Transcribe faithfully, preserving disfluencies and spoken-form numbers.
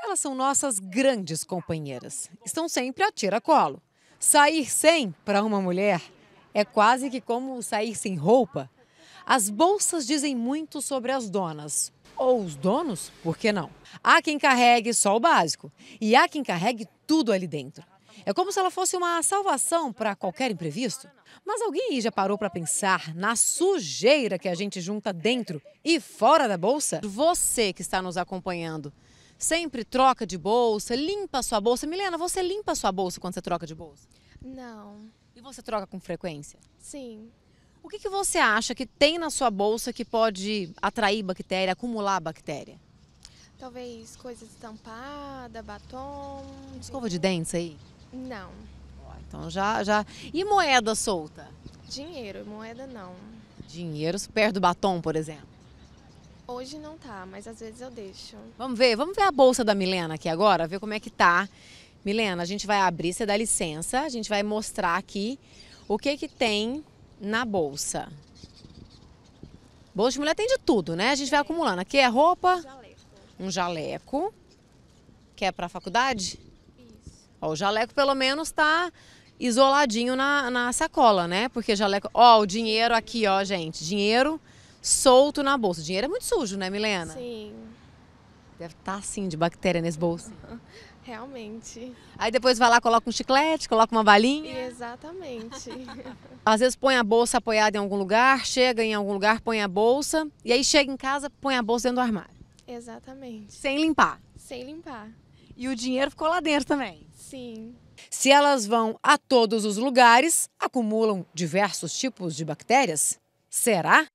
Elas são nossas grandes companheiras. Estão sempre a tiracolo. Sair sem, para uma mulher, é quase que como sair sem roupa. As bolsas dizem muito sobre as donas. Ou os donos, por que não? Há quem carregue só o básico e há quem carregue tudo ali dentro. É como se ela fosse uma salvação para qualquer imprevisto. Mas alguém aí já parou para pensar na sujeira que a gente junta dentro e fora da bolsa? Você que está nos acompanhando, sempre troca de bolsa, limpa a sua bolsa. Milena, você limpa a sua bolsa quando você troca de bolsa? Não. E você troca com frequência? Sim. O que que você acha que tem na sua bolsa que pode atrair bactéria, acumular bactéria? Talvez coisa estampada, batom... Escova de dentes aí? Não. Ó, então já, já... E moeda solta? Dinheiro, moeda não. Dinheiro perto do batom, por exemplo? Hoje não tá, mas às vezes eu deixo. Vamos ver, vamos ver a bolsa da Milena aqui agora, ver como é que tá. Milena, a gente vai abrir, você dá licença, a gente vai mostrar aqui o que que tem... na bolsa. Bolsa de mulher tem de tudo, né? A gente vai acumulando. Aqui é roupa, jaleco. Um jaleco, que é pra faculdade? Isso. Ó, o jaleco pelo menos tá isoladinho na, na sacola, né? Porque jaleco... Ó, o dinheiro aqui, ó, gente. Dinheiro solto na bolsa. O dinheiro é muito sujo, né, Milena? Sim. Deve estar, assim, de bactéria nesse bolso. Realmente. Aí depois vai lá, coloca um chiclete, coloca uma balinha. Exatamente. Às vezes põe a bolsa apoiada em algum lugar, chega em algum lugar, põe a bolsa, e aí chega em casa, põe a bolsa dentro do armário. Exatamente. Sem limpar. Sem limpar. E o dinheiro ficou lá dentro também. Sim. Se elas vão a todos os lugares, acumulam diversos tipos de bactérias? Será?